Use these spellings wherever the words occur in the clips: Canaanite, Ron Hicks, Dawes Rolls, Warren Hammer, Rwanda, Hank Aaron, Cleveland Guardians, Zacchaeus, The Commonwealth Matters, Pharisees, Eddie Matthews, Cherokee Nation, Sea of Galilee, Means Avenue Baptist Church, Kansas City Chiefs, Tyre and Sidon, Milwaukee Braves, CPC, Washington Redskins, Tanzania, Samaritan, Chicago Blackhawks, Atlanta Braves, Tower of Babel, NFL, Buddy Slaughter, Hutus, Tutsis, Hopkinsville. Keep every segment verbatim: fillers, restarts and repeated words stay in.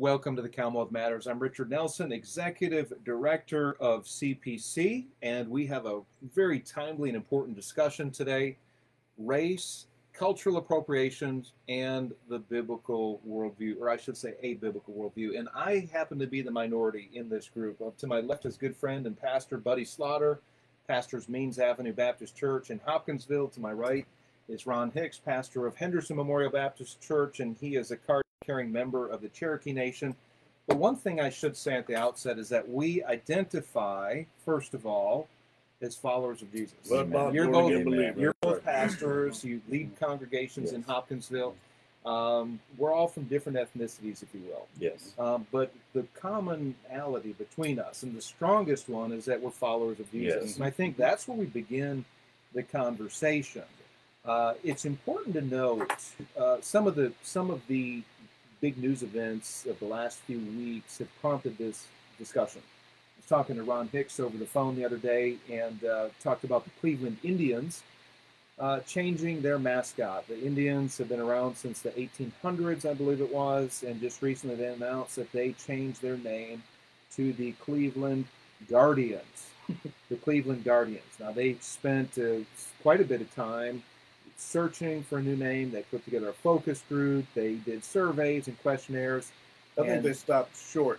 Welcome to the Commonwealth Matters. I'm Richard Nelson, Executive Director of C P C, and we have a very timely and important discussion today: race, cultural appropriations, and the biblical worldview, or I should say a biblical worldview. And I happen to be the minority in this group. Up to my left is good friend and pastor Buddy Slaughter, pastors Means Avenue Baptist Church in Hopkinsville. To my right is Ron Hicks, pastor of Henderson Memorial Baptist Church, and he is a card caring member of the Cherokee Nation. But one thing I should say at the outset is that we identify, first of all, as followers of Jesus. Well, Bob, you're both, you're both pastors, you lead congregations yes. in Hopkinsville. Um, we're all from different ethnicities, if you will. Yes. Um, but the commonality between us, and the strongest one, is that we're followers of Jesus. Yes. And I think that's where we begin the conversation. Uh, it's important to note uh, some of the some of the big news events of the last few weeks have prompted this discussion. I was talking to Ron Hicks over the phone the other day and uh, talked about the Cleveland Indians uh, changing their mascot. The Indians have been around since the eighteen hundreds, I believe it was, and just recently they announced that they changed their name to the Cleveland Guardians. The Cleveland Guardians. Now, they spent uh, quite a bit of time searching for a new name. They put together a focus group. They did surveys and questionnaires. I think they stopped short.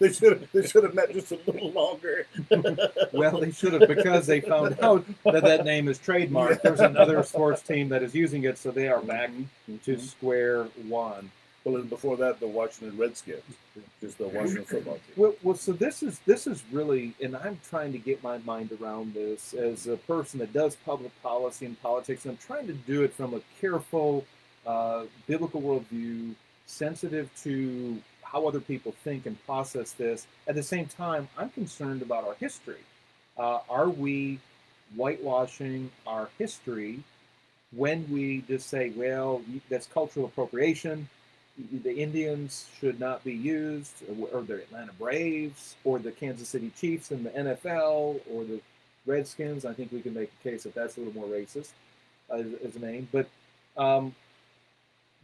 They should have, they should have met just a little longer. Well, they should have, because they found out that that name is trademarked. There's another sports team that is using it, so they are back mm-hmm. to square one. Well, and before that, the Washington Redskins, just the Washington football team. Well, well, so this is this is really, and I'm trying to get my mind around this as a person that does public policy and politics, and I'm trying to do it from a careful, uh, biblical worldview, sensitive to how other people think and process this. At the same time, I'm concerned about our history. Uh, are we whitewashing our history when we just say, well, that's cultural appropriation, the Indians should not be used, or the Atlanta Braves, or the Kansas City Chiefs in the N F L, or the Redskins? I think we can make a case that that's a little more racist uh, as a name. But, um,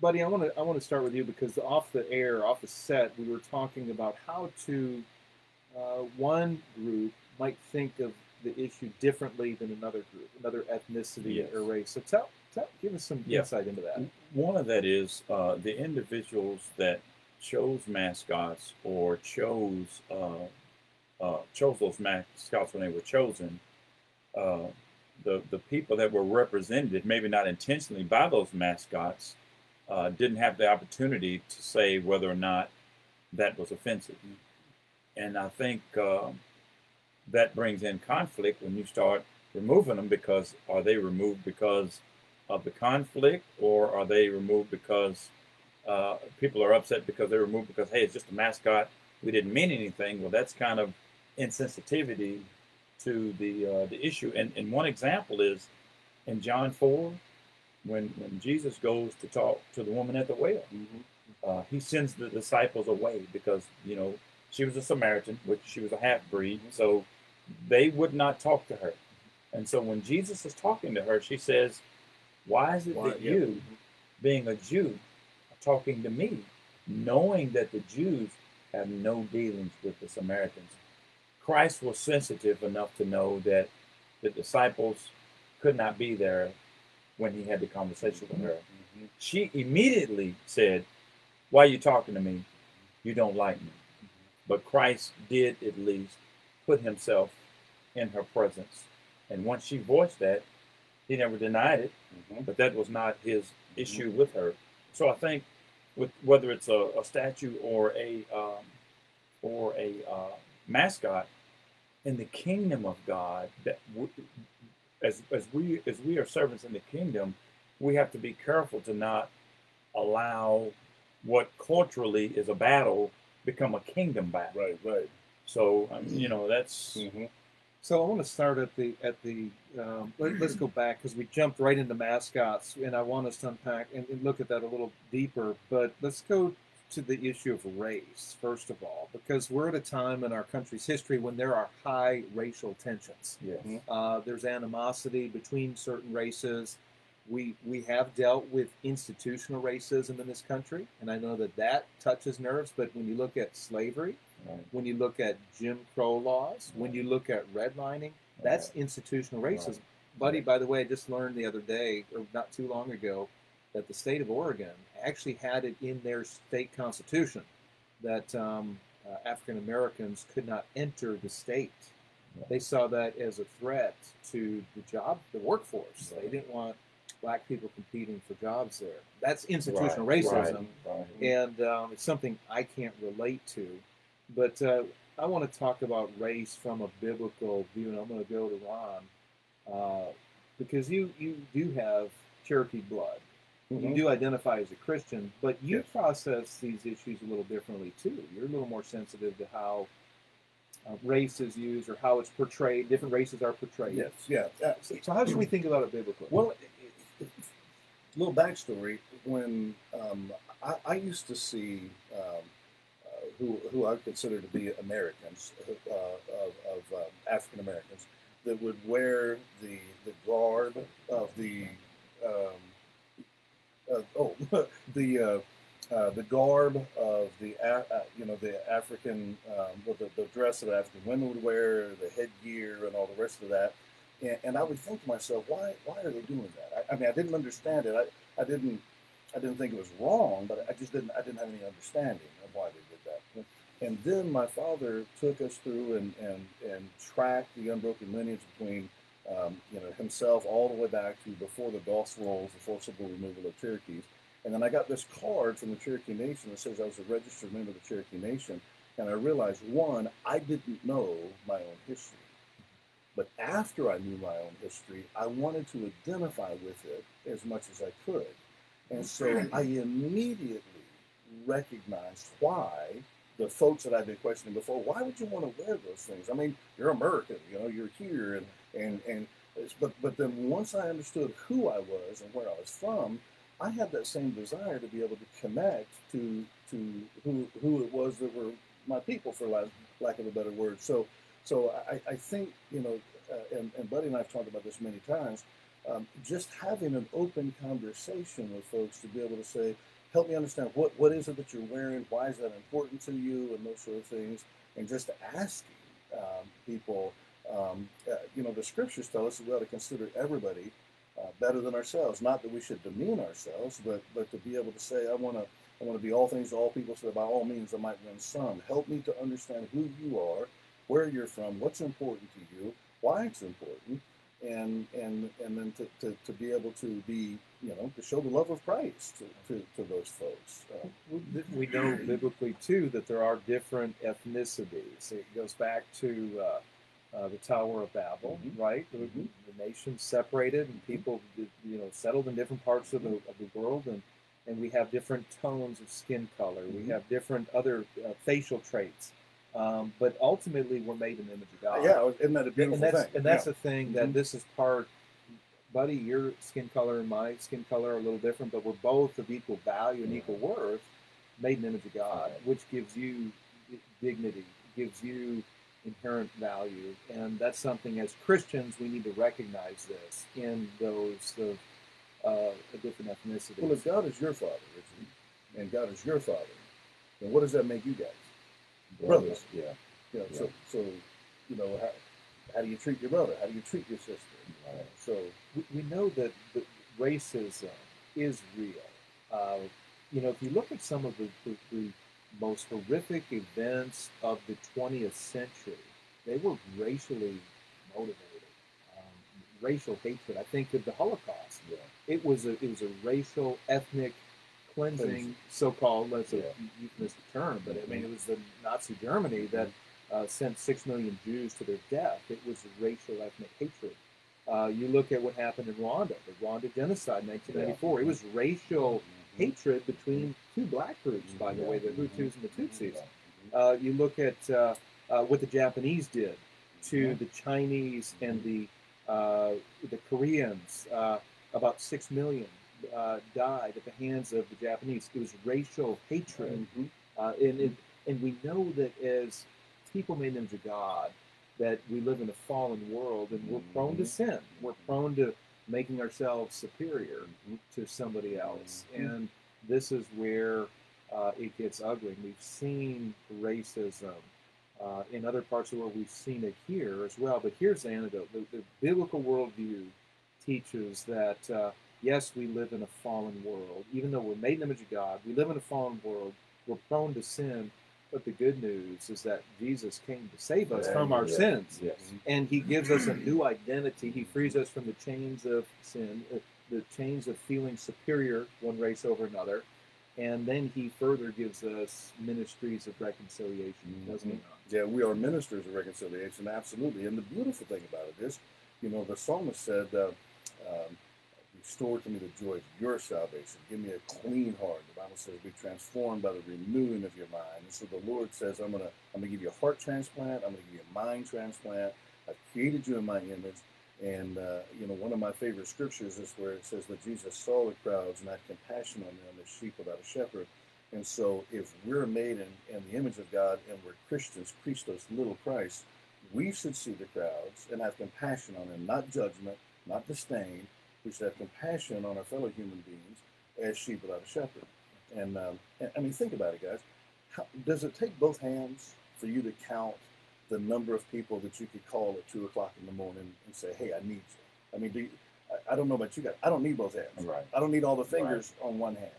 Buddy, I want to I want to start with you, because off the air, off the set, we were talking about how to uh, one group might think of the issue differently than another group, another ethnicity yes. or race. So tell. So give us some yeah. insight into that. One of that is uh, the individuals that chose mascots or chose uh, uh, chose those mascots when they were chosen. Uh, the the people that were represented, maybe not intentionally by those mascots, uh, didn't have the opportunity to say whether or not that was offensive. And I think uh, that brings in conflict when you start removing them, because are they removed because of the conflict, or are they removed because uh, people are upset because they're removed because, hey, it's just a mascot, we didn't mean anything? Well, that's kind of insensitivity to the uh, the issue. And, and one example is in John four, when, when Jesus goes to talk to the woman at the well, mm-hmm. uh, he sends the disciples away because, you know, she was a Samaritan, which she was a half-breed, mm-hmm. so they would not talk to her. And so when Jesus is talking to her, she says, Why is it Why, that yeah. you, being a Jew, are talking to me, knowing that the Jews have no dealings with the Samaritans? Christ was sensitive enough to know that the disciples could not be there when he had the conversation mm-hmm. with her. Mm-hmm. She immediately said, why are you talking to me? You don't like me. Mm-hmm. But Christ did at least put himself in her presence. And once she voiced that, he never denied it, mm-hmm. but that was not his issue mm-hmm. with her. So I think, with whether it's a, a statue or a um, or a uh, mascot, in the kingdom of God, that we, as as we as we are servants in the kingdom, we have to be careful to not allow what culturally is a battle become a kingdom battle. Right, right. So um, you know that's. Mm-hmm. So I want to start at the at the um, let, let's go back, because we jumped right into mascots, and I want us to unpack and, and look at that a little deeper. But let's go to the issue of race first of all, because we're at a time in our country's history when there are high racial tensions. Yes. Uh, there's animosity between certain races. We, we have dealt with institutional racism in this country, and I know that that touches nerves, but when you look at slavery, right. when you look at Jim Crow laws, right. when you look at redlining, that's right. institutional racism. Right. Buddy, right. by the way, I just learned the other day, or not too long ago, that the state of Oregon actually had it in their state constitution that um, uh, African Americans could not enter the state. Right. They saw that as a threat to the job, the workforce. Right. They didn't want black people competing for jobs there. That's institutional right, racism, right, right. and um, it's something I can't relate to. But uh, I want to talk about race from a biblical view, and I'm going to go to Ron, uh, because you, you do have Cherokee blood. Mm-hmm. You do identify as a Christian, but you yes. process these issues a little differently, too. You're a little more sensitive to how Uh, race is used or how it's portrayed, different races are portrayed. Yes, yeah. Absolutely. So how should we think about it biblically? Well, a little backstory. When um, I, I used to see um, uh, who, who I consider to be Americans, uh, of, of um, African Americans, that would wear the, the garb of the, um, uh, oh, the, uh, Uh, the garb of the, uh, you know, the African, um, well, the, the dress that African women would wear, the headgear and all the rest of that. And, and I would think to myself, why, why are they doing that? I, I mean, I didn't understand it. I, I didn't, I didn't think it was wrong, but I just didn't, I didn't have any understanding of why they did that. And then my father took us through and, and, and tracked the unbroken lineage between, um, you know, himself all the way back to before the Dawes Rolls, the forcible removal of Cherokees. And then I got this card from the Cherokee Nation that says I was a registered member of the Cherokee Nation. And I realized, one, I didn't know my own history. But after I knew my own history, I wanted to identify with it as much as I could. And so I immediately recognized why the folks that I've been questioning before, why would you want to wear those things? I mean, you're American, you know, you're here. And, and, and but, but then once I understood who I was and where I was from, I had that same desire to be able to connect to to who who it was that were my people, for lack, lack of a better word. So, so I, I think, you know, uh, and, and Buddy and I have talked about this many times, um, just having an open conversation with folks to be able to say, help me understand what, what is it that you're wearing, why is that important to you, and those sort of things, and just asking um, people, um, uh, you know, the scriptures tell us that we ought to consider everybody Uh, better than ourselves. Not that we should demean ourselves, but but to be able to say, I want to I want to be all things to all people, so that by all means I might win some. Help me to understand who you are, where you're from, what's important to you, why it's important, and and and then to, to, to be able to be, you know, to show the love of Christ to, to, to those folks. Uh, we know biblically too that there are different ethnicities. It goes back to uh, Uh, the Tower of Babel, mm-hmm. right? Mm-hmm. The, the nation separated, and people, you know, settled in different parts of the, of the world, and, and we have different tones of skin color. Mm-hmm. We have different other uh, facial traits, um, but ultimately we're made in the image of God. Yeah, isn't that a beautiful and that's, thing? And that's yeah. the thing that mm-hmm. this is part, Buddy, your skin color and my skin color are a little different, but we're both of equal value and mm-hmm. equal worth, made in the image of God, mm-hmm. which gives you dignity, gives you inherent value, and that's something as Christians we need to recognize this in those of uh, a different ethnicity. Well, if God is your father, Richard, and God is your father, then what does that make you guys? Brothers. Yeah. yeah. yeah. yeah. So, so, you know, how, how do you treat your brother? How do you treat your sister? Right. So we, we know that the racism is real. Uh, you know, if you look at some of the, the, the most horrific events of the twentieth century, they were racially motivated. Um, racial hatred. I think of the Holocaust. Yeah. It was a it was a racial ethnic cleansing, so-called. That's yeah. a euphemistic term, but I mean it was the Nazi Germany that uh, sent six million Jews to their death. It was a racial ethnic hatred. Uh, you look at what happened in Rwanda, the Rwanda genocide in nineteen ninety-four. Yeah. It was racial hatred between two black groups, by the way, the Hutus and the Tutsis. Uh, you look at uh, uh, what the Japanese did to the Chinese and the uh, the Koreans. Uh, about six million uh, died at the hands of the Japanese. It was racial hatred, uh, and it, and we know that as people made them to God, that we live in a fallen world and we're prone to sin. We're prone to making ourselves superior to somebody else. And this is where uh, it gets ugly. And we've seen racism uh, in other parts of the world. We've seen it here as well. But here's the antidote. The, the biblical worldview teaches that, uh, yes, we live in a fallen world. Even though we're made in the image of God, we live in a fallen world. We're prone to sin. But the good news is that Jesus came to save us yeah, from our yeah, sins. Yes. And he gives us a new identity. He frees us from the chains of sin, the chains of feeling superior one race over another. And then he further gives us ministries of reconciliation, mm-hmm. doesn't he not? Yeah, we are ministers of reconciliation, absolutely. And the beautiful thing about it is, you know, the psalmist said, uh, um, restore to me the joy of your salvation. Give me a clean heart. The Bible says be transformed by the renewing of your mind. And so the Lord says, I'm going to I'm gonna give you a heart transplant. I'm going to give you a mind transplant. I've created you in my image. And, uh, you know, one of my favorite scriptures is where it says that Jesus saw the crowds and had compassion on them as sheep without a shepherd. And so if we're made in, in the image of God and we're Christians, Christos, little Christ, we should see the crowds and have compassion on them, not judgment, not disdain. We should have compassion on our fellow human beings as sheep without a shepherd. And, um, and I mean, think about it, guys. How, does it take both hands for you to count the number of people that you could call at two o'clock in the morning and say, hey, I need you? I mean, do you, I, I don't know about you guys. I don't need both hands. Right. I don't need all the fingers right. on one hand.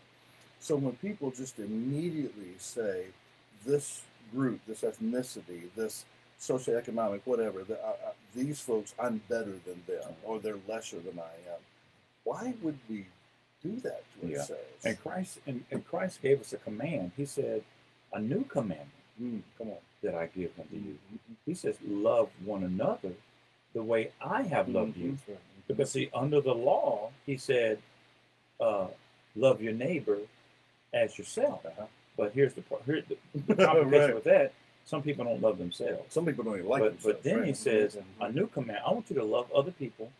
So when people just immediately say, this group, this ethnicity, this socioeconomic, whatever, the, uh, these folks, I'm better than them, or they're lesser than I am. Why would we do that to yeah. ourselves? And Christ, and, and Christ gave us a command. He said, a new commandment mm, come on. that I give unto you. He says, love one another the way I have loved mm-hmm. you. Right. Because see, under the law, he said, uh, love your neighbor as yourself. Uh-huh. But here's the part, here's the, the complication right. with that. Some people don't love themselves. Some people don't even like but, themselves. But then right? he says, mm-hmm. a new command, I want you to love other people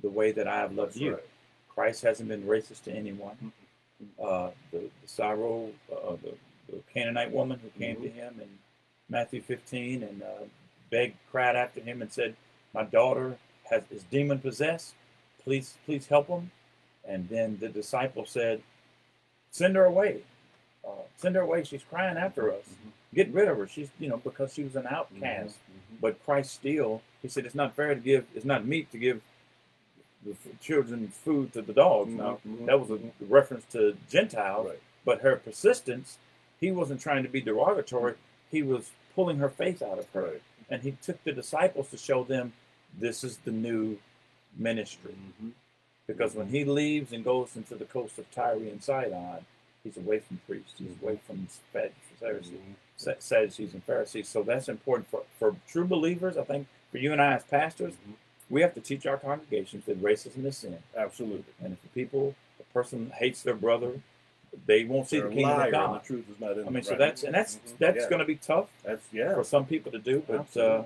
the way that I have loved That's you. Right. Christ hasn't been racist to anyone. Mm-hmm. uh, the, the Syro, uh, the, the Canaanite woman who came mm-hmm. to him in Matthew fifteen and uh, begged, cried after him and said, my daughter has, is demon possessed. Please, please help him. And then the disciple said, send her away. Uh, send her away. She's crying after us. Mm-hmm. Get rid of her. She's, you know, because she was an outcast. Mm-hmm. But Christ still, he said, it's not fair to give, it's not meat to give the children food to the dogs. Mm-hmm. Now, mm-hmm. that was a reference to Gentiles, right. but her persistence, he wasn't trying to be derogatory. He was pulling her faith out of her. Right. And he took the disciples to show them this is the new ministry. Mm-hmm. Because mm-hmm. when he leaves and goes into the coast of Tyre and Sidon, he's away from priests, he's mm-hmm. away from Pharisees. Mm-hmm. Sadducees and Pharisees. So that's important for, for true believers. I think for you and I as pastors, mm-hmm. we have to teach our congregations that racism is sin. Absolutely. And if the people, the person hates their brother, they won't They're see the kingdom of God. The truth is not in I mean, right. so that's and that's mm-hmm. that's yeah. going to be tough that's, yeah. for some people to do. But uh,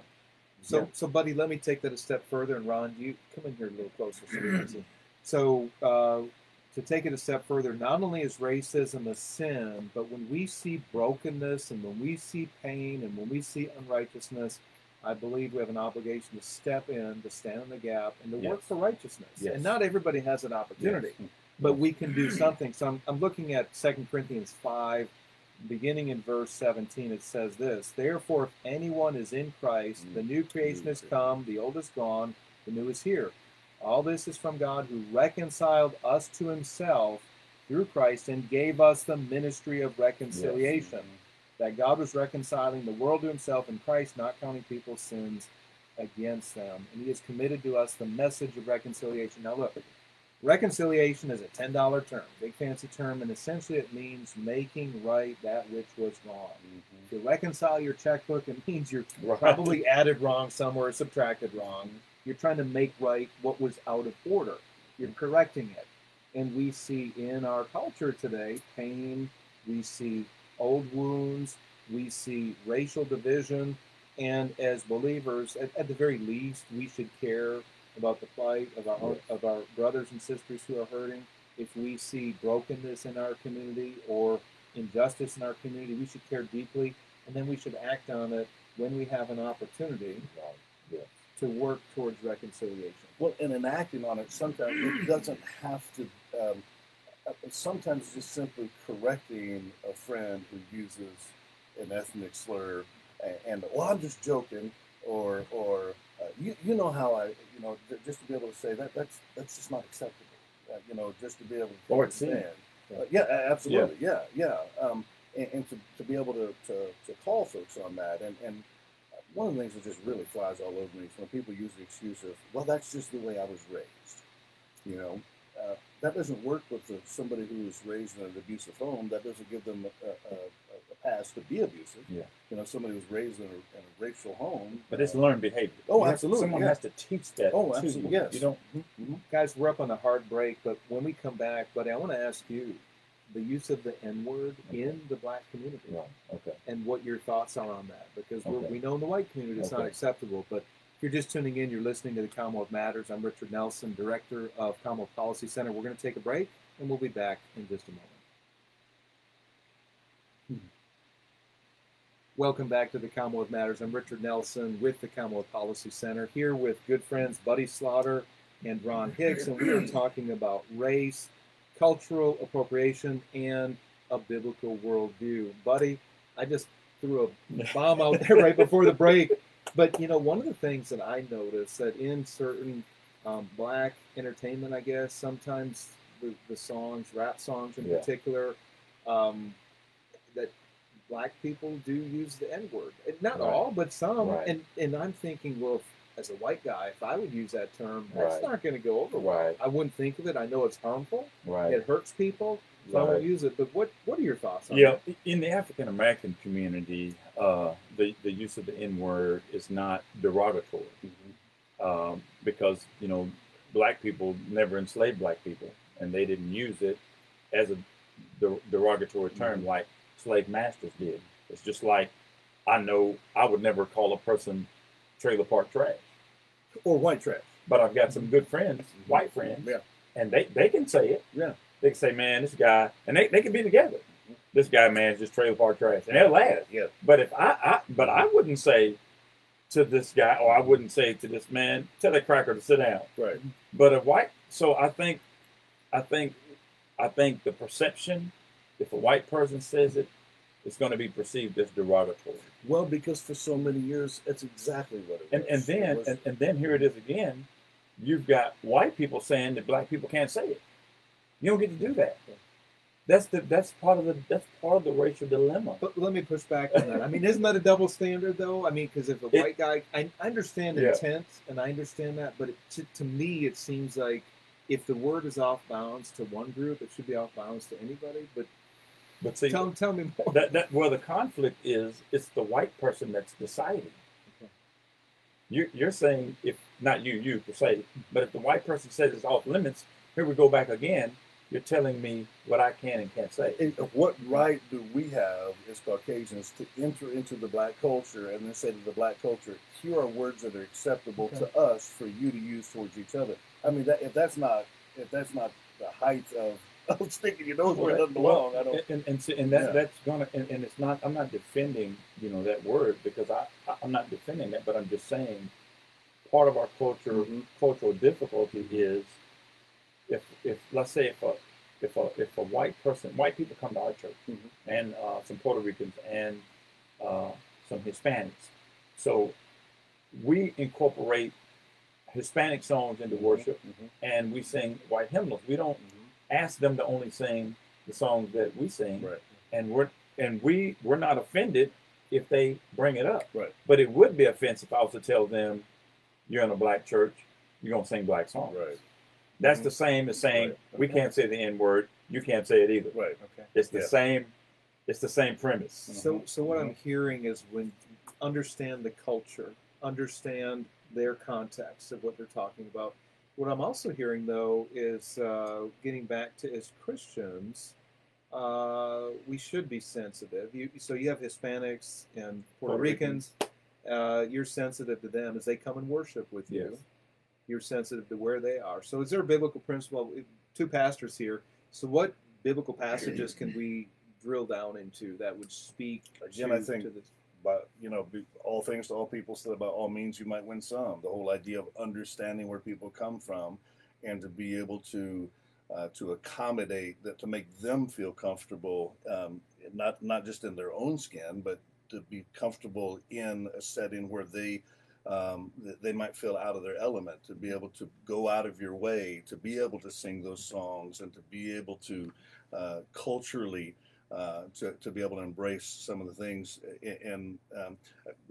so, yeah. so, buddy, let me take that a step further. And Ron, you come in here a little closer. So. Uh, To take it a step further, not only is racism a sin, but when we see brokenness and when we see pain and when we see unrighteousness, I believe we have an obligation to step in, to stand in the gap, and to yes. work for righteousness. Yes. And not everybody has an opportunity, yes. but we can do something. So I'm, I'm looking at Second Corinthians five, beginning in verse seventeen. It says this, therefore, if anyone is in Christ, mm-hmm. the new creation has come, the old is gone, the new is here. All this is from God who reconciled us to himself through Christ and gave us the ministry of reconciliation. Yes. That God was reconciling the world to himself in Christ, not counting people's sins against them. And he has committed to us the message of reconciliation. Now look, reconciliation is a ten dollar term, big fancy term, and essentially it means making right that which was wrong. Mm-hmm. To reconcile your checkbook, it means you're right. probably added wrong somewhere, subtracted wrong. You're trying to make right what was out of order. You're correcting it. And we see in our culture today pain, we see old wounds, we see racial division, and as believers, at, at the very least, we should care about the plight of our, own, of our brothers and sisters who are hurting. If we see brokenness in our community or injustice in our community, we should care deeply, and then we should act on it when we have an opportunity. Yeah. to work towards reconciliation. Well, and in acting on it, sometimes it doesn't have to, um, sometimes just simply correcting a friend who uses an ethnic slur and, and well, I'm just joking, or, or uh, you, you know how I, you know, just to be able to say that, that's, that's just not acceptable, uh, you know, just to be able to understand. Uh, yeah, absolutely. Yeah, yeah. yeah. Um, and and to, to be able to, to, to call folks on that. And, and one of the things that just really flies all over me is when people use the excuse of, well, that's just the way I was raised. You know, uh, that doesn't work with the, somebody who was raised in an abusive home. That doesn't give them a, a, a pass to be abusive. Yeah. You know, somebody who was raised in a, in a racial home. But it's uh, learned behavior. Oh, you absolutely. Have, someone yeah. has to teach that. Oh, too. absolutely. Yes. You don't, mm-hmm. Guys, we're up on a hard break, but when we come back, Buddy, I want to ask you the use of the N word okay. in the black community, right. okay. and what your thoughts are on that, because okay. we know in the white community it's okay. not acceptable. But if you're just tuning in, you're listening to the Commonwealth Matters. I'm Richard Nelson, Director of Commonwealth Policy Center. We're going to take a break, and we'll be back in just a moment. Hmm. Welcome back to the Commonwealth Matters. I'm Richard Nelson with the Commonwealth Policy Center, here with good friends Buddy Slaughter and Ron Hicks, and we are talking about race, cultural appropriation, and a biblical worldview. Buddy, I just threw a bomb out there right before the break. But, you know, one of the things that I noticed that in certain um, black entertainment, I guess, sometimes the, the songs, rap songs in yeah. particular, um, that black people do use the N word. Not right. all, but some. Right. And, and I'm thinking, well, as a white guy, if I would use that term, right. that's not going to go over well. Right. I wouldn't think of it. I know it's harmful. Right. It hurts people. So right. I won't use it. But what, what are your thoughts on yeah, that? In the African-American community, uh, the, the use of the N word is not derogatory mm-hmm. um, because, you know, black people never enslaved black people, and they didn't use it as a der derogatory term mm-hmm. like slave masters did. It's just like, I know I would never call a person trailer park trash or white trash, but I've got some good friends, white friends, yeah. and they they can say it. Yeah, they can say, man, this guy, and they, they can be together. This guy, man, is just trailer park trash, and they'll laugh. Yeah, but if I, I but I wouldn't say to this guy, or I wouldn't say to this man, tell that cracker to sit down. Right. But a white, so I think, I think, I think the perception, if a white person says it, it's going to be perceived as derogatory. Well, because for so many years, that's exactly what it was. And, and then, was, and, and then here it is again. You've got white people saying that black people can't say it. You don't get to do that. That's the that's part of the that's part of the racial dilemma. But let me push back on that. I mean, isn't that a double standard, though? I mean, because if a it, white guy, I, I understand yeah. intent, and I understand that, but it, to, to me, it seems like if the word is off bounds to one group, it should be off bounds to anybody. But But see, tell, tell me more. That, that, well, the conflict is it's the white person that's deciding. Okay. You're, you're saying, if not you, you per se, but if the white person says it's off limits, here we go back again, you're telling me what I can and can't say. And what right do we have as Caucasians to enter into the black culture and then say to the black culture, here are words that are acceptable okay. to us for you to use towards each other? I mean, that, if that's not if that's not the height of I'm thinking, you know, where it doesn't belong. I don't. And and, and that yeah. that's gonna and, and it's not. I'm not defending you know that word because I, I I'm not defending that, but I'm just saying part of our culture mm-hmm. cultural difficulty is if if let's say if a if a if a white person white people come to our church mm-hmm. and uh, some Puerto Ricans and uh, some Hispanics, so we incorporate Hispanic songs into mm-hmm. worship mm-hmm. and we sing white hymnals. We don't. Mm-hmm. ask them to only sing the songs that we sing, right. and we're and we we're not offended if they bring it up. Right. But it would be offensive if I was to tell them, "You're in a black church, you're gonna sing black songs." Right. That's mm-hmm. the same as saying right. okay. we can't say the N word. You can't say it either. Right. Okay. It's the yeah. same. It's the same premise. Mm-hmm. So so what mm-hmm. I'm hearing is when understand the culture, understand their context of what they're talking about. What I'm also hearing, though, is uh, getting back to as Christians, uh, we should be sensitive. You, so you have Hispanics and Puerto, Puerto Ricans. Ricans. Uh, you're sensitive to them as they come and worship with you. Yes. You're sensitive to where they are. So is there a biblical principle? Two pastors here. So what biblical passages can we drill down into that would speak Again, to, I think to this? by, you know, be, all things to all people, so that by all means you might win some. The whole idea of understanding where people come from and to be able to uh, to accommodate, that to make them feel comfortable, um, not, not just in their own skin, but to be comfortable in a setting where they um, they might feel out of their element, to be able to go out of your way, to be able to sing those songs, and to be able to uh, culturally Uh, to, to be able to embrace some of the things. And um,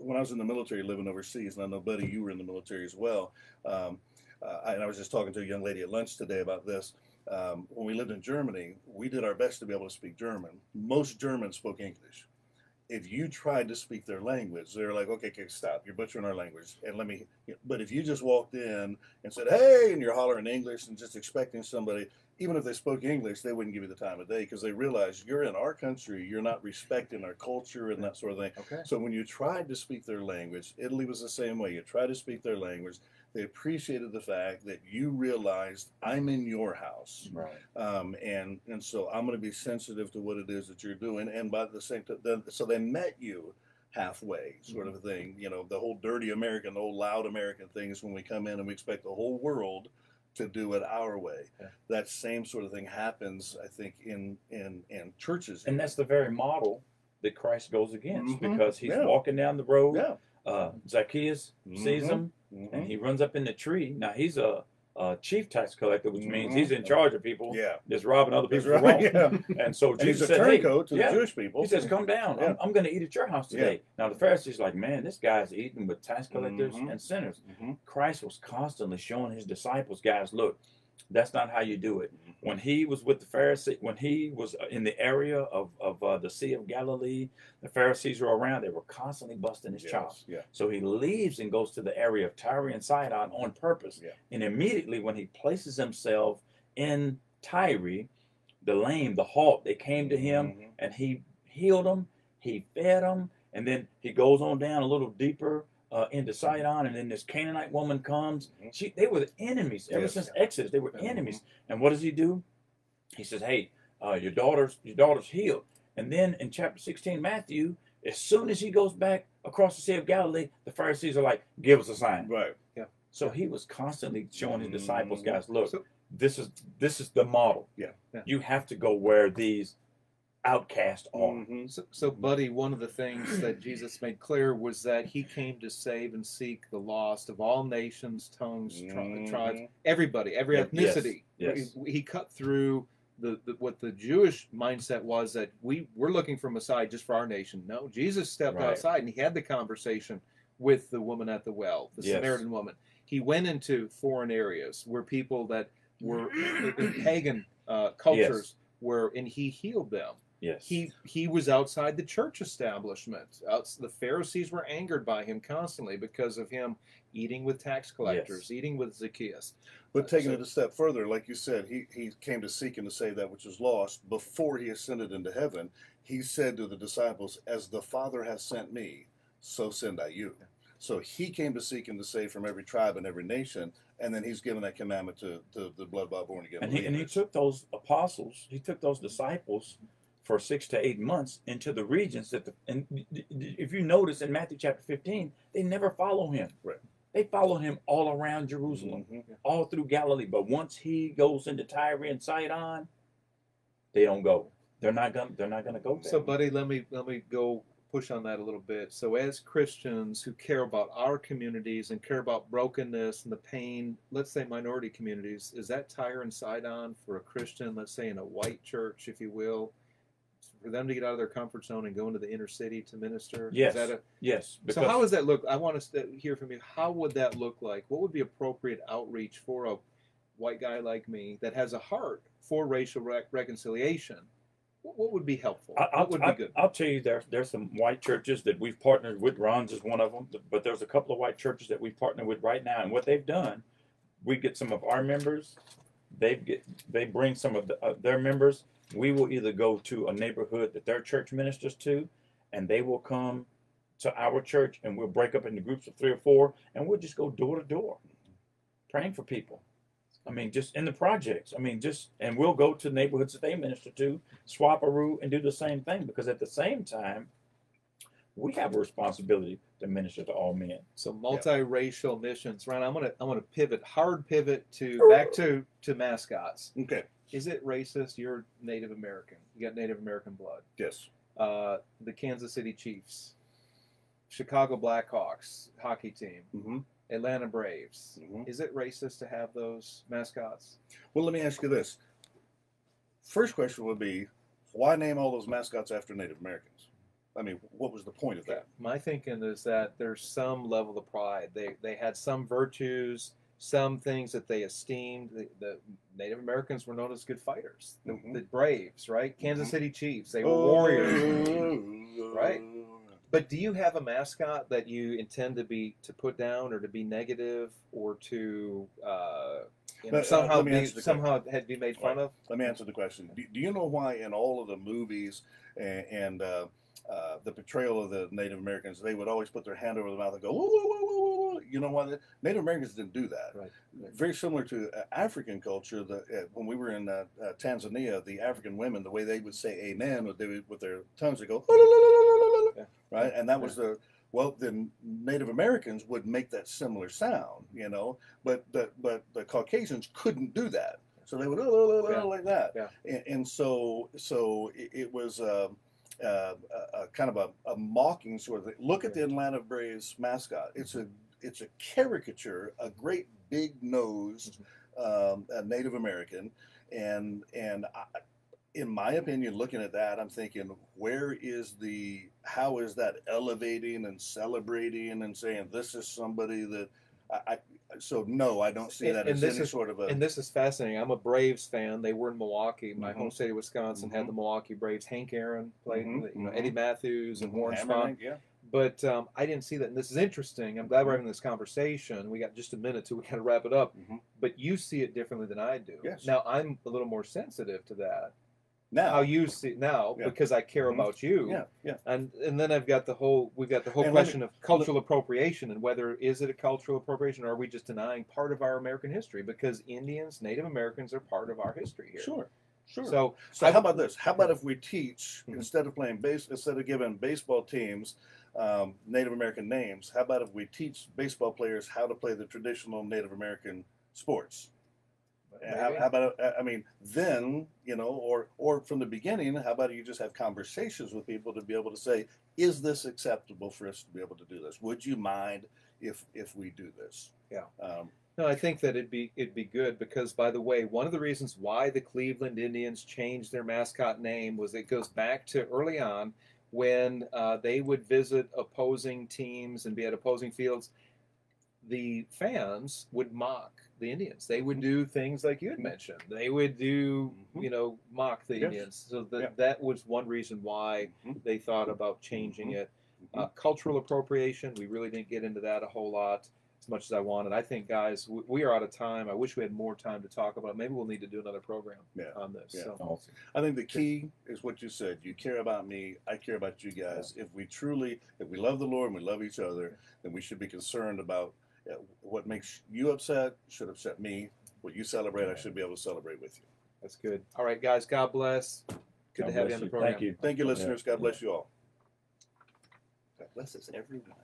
when I was in the military living overseas, and I know, Buddy, you were in the military as well, um, uh, I, and I was just talking to a young lady at lunch today about this. Um, when we lived in Germany, we did our best to be able to speak German. Most Germans spoke English. If you tried to speak their language, they're like, okay, okay, stop, you're butchering our language, and let me, you know. But if you just walked in and said, hey, and you're hollering English and just expecting somebody, even if they spoke English, they wouldn't give you the time of day, because they realize you're in our country, you're not respecting our culture and that sort of thing. Okay. So when you tried to speak their language, Italy was the same way. You tried to speak their language, they appreciated the fact that you realized, I'm in your house, right? Um, and and so I'm going to be sensitive to what it is that you're doing. And by the same, the, so they met you halfway, sort mm-hmm. of a thing. You know, the whole dirty American, the whole loud American thing is when we come in and we expect the whole world to do it our way. Yeah. That same sort of thing happens, I think, in in, in churches. And that's the very model that Christ goes against, mm-hmm. because he's yeah. walking down the road. Yeah. Uh, Zacchaeus mm-hmm. sees him, mm-hmm. and he runs up in the tree. Now, he's a, a chief tax collector, which mm-hmm. means he's in charge of people yeah. that's robbing other people. Right. Yeah. And so Jesus and he's a said, turncoat hey, to yeah. the Jewish people. He says, come down. Yeah. I'm, I'm going to eat at your house today. Yeah. Now, the Pharisees are like, man, this guy's eating with tax collectors mm-hmm. and sinners. Mm-hmm. Christ was constantly showing his disciples, guys, look, that's not how you do it. Mm-hmm. When he was with the Pharisees, when he was in the area of, of uh, the Sea of Galilee, the Pharisees were around. They were constantly busting his yes. chops. Yeah. So he leaves and goes to the area of Tyre and Sidon on purpose. Yeah. And immediately when he places himself in Tyre, the lame, the halt, they came to him mm-hmm. and he healed them. He fed them. And then he goes on down a little deeper Uh, into Sidon, and then this Canaanite woman comes. She, they were enemies ever yes. since Exodus. They were enemies. And what does he do? He says, "Hey, uh, your daughter's your daughter's healed." And then in chapter sixteen, Matthew, as soon as he goes back across the Sea of Galilee, the Pharisees are like, "Give us a sign." Right. Yeah. So he was constantly showing his disciples, guys, look, so, this is this is the model. Yeah. yeah. You have to go where these outcast on. Mm-hmm. so, so Buddy, one of the things that Jesus made clear was that he came to save and seek the lost of all nations, tongues, mm-hmm. tribes, everybody, every ethnicity. Yes. Yes. He, he cut through the, the what the Jewish mindset was, that we we're looking for Messiah just for our nation. No, Jesus stepped right. outside, and he had the conversation with the woman at the well, the yes. Samaritan woman. He went into foreign areas where people that were in pagan uh, cultures yes. were, and he healed them. Yes. He he was outside the church establishment. Outs the Pharisees were angered by him constantly because of him eating with tax collectors, yes. eating with Zacchaeus. But uh, taking so, it a step further, like you said, he, he came to seek and to save that which was lost. Before he ascended into heaven, he said to the disciples, "As the Father has sent me, so send I you." Yeah. So he came to seek and to save from every tribe and every nation, and then he's given that commandment to, to the blood-bought born-again believers. And he, and he took those apostles, he took those disciples for six to eight months into the regions that the, and if you notice in Matthew chapter fifteen, they never follow him. Right. They follow him all around Jerusalem, mm-hmm. all through Galilee. But once he goes into Tyre and Sidon, they don't go. They're not gonna. They're not gonna go there. So, Buddy, let me let me go push on that a little bit. So, as Christians who care about our communities and care about brokenness and the pain, let's say minority communities, is that Tyre and Sidon for a Christian? Let's say in a white church, if you will, for them to get out of their comfort zone and go into the inner city to minister? Yes. Is that a, yes. So how does that look? I want to hear from you. How would that look like? What would be appropriate outreach for a white guy like me that has a heart for racial rec reconciliation? What would be helpful? I, I'll, what would be I, good? I'll tell you, there, there's some white churches that we've partnered with. Ron's is one of them. But there's a couple of white churches that we've partnered with right now. And what they've done, we get some of our members. They get they bring some of the, uh, their members. We will either go to a neighborhood that their church ministers to, and they will come to our church, and we'll break up into groups of three or four, and we'll just go door to door, praying for people. I mean, just in the projects. I mean, just, and we'll go to neighborhoods that they minister to, Swaparoo, and do the same thing, because at the same time, we have a responsibility to minister to all men. So multiracial yeah. missions. Ron, I'm gonna I'm gonna pivot, hard pivot to back to to mascots. Okay. Is it racist? You're Native American. You got Native American blood. Yes. Uh, the Kansas City Chiefs, Chicago Blackhawks hockey team, mm-hmm. Atlanta Braves. Mm-hmm. Is it racist to have those mascots? Well, let me ask you this. First question would be, why name all those mascots after Native Americans? I mean, what was the point of that? My thinking is that there's some level of pride. They they had some virtues, some things that they esteemed. The, the Native Americans were known as good fighters. The, mm-hmm. the Braves, right? Kansas mm-hmm. City Chiefs, they were oh. warriors, right? But do you have a mascot that you intend to be to put down, or to be negative, or to uh, you know, now, somehow uh, be, somehow had to be made fun right. of? Let me answer the question. Do, do you know why in all of the movies and, and uh, uh, the portrayal of the Native Americans, they would always put their hand over their mouth and go, whoa, whoa, whoa, whoa, whoa. You know why? The Native Americans didn't do that. Right. Very similar to uh, African culture. The, uh, when we were in uh, uh, Tanzania, the African women, the way they would say amen, would they would, with their tongues, they go, yeah. Right, and that was the well. Then Native Americans would make that similar sound, you know, but the, but the Caucasians couldn't do that, so they would oh, oh, oh, oh, yeah. like that, yeah. and, and so so it, it was uh, uh, uh, kind of a, a mocking sort of thing. Look at the Atlanta Braves mascot. It's a it's a caricature, a great big nosed um, a Native American, and and. I, in my opinion, looking at that, I'm thinking, where is the, how is that elevating and celebrating and saying this is somebody that, I, I so no, I don't see and, that and as this any is, sort of a. And this is fascinating. I'm a Braves fan. They were in Milwaukee. My mm-hmm. home state of Wisconsin mm-hmm. had the Milwaukee Braves. Hank Aaron played, mm-hmm. you know, mm-hmm. Eddie Matthews and Warren Hammer, yeah. But um, I didn't see that, and this is interesting. I'm glad we're having this conversation. We got just a minute, so we got to wrap it up. Mm-hmm. But you see it differently than I do. Yes. Now, I'm a little more sensitive to that. Now, how you see now yeah. because I care mm-hmm. about you, yeah, yeah, and and then I've got the whole we've got the whole and question me, of cultural look, appropriation and whether is it a cultural appropriation or are we just denying part of our American history because Indians, Native Americans are part of our history here. Sure, sure. So, so I, how about this? How about if we teach mm-hmm. instead of playing base instead of giving baseball teams um, Native American names? How about if we teach baseball players how to play the traditional Native American sports? How, how about, I mean, then, you know, or or from the beginning, how about you just have conversations with people to be able to say, is this acceptable for us to be able to do this? Would you mind if if we do this? Yeah. Um, no, I think that it'd be, it'd be good because, by the way, one of the reasons why the Cleveland Indians changed their mascot name was it goes back to early on when uh, they would visit opposing teams and be at opposing fields. The fans would mock the Indians. They would do things like you had mentioned. They would do, you know, mock the yes. Indians. So that, yeah. that was one reason why mm-hmm. they thought about changing mm-hmm. it. Uh, cultural appropriation, we really didn't get into that a whole lot as much as I wanted. I think, guys, we, we are out of time. I wish we had more time to talk about it. Maybe we'll need to do another program yeah. on this. Yeah. So. Awesome. I think the key is what you said. You care about me. I care about you guys. Yeah. If we truly, if we love the Lord and we love each other, then we should be concerned about what makes you upset should upset me. What you celebrate, I should be able to celebrate with you. That's good. All right, guys. God bless. Good God to have you on the program. Thank you. Thank you, listeners. God bless you all. God bless us, everyone.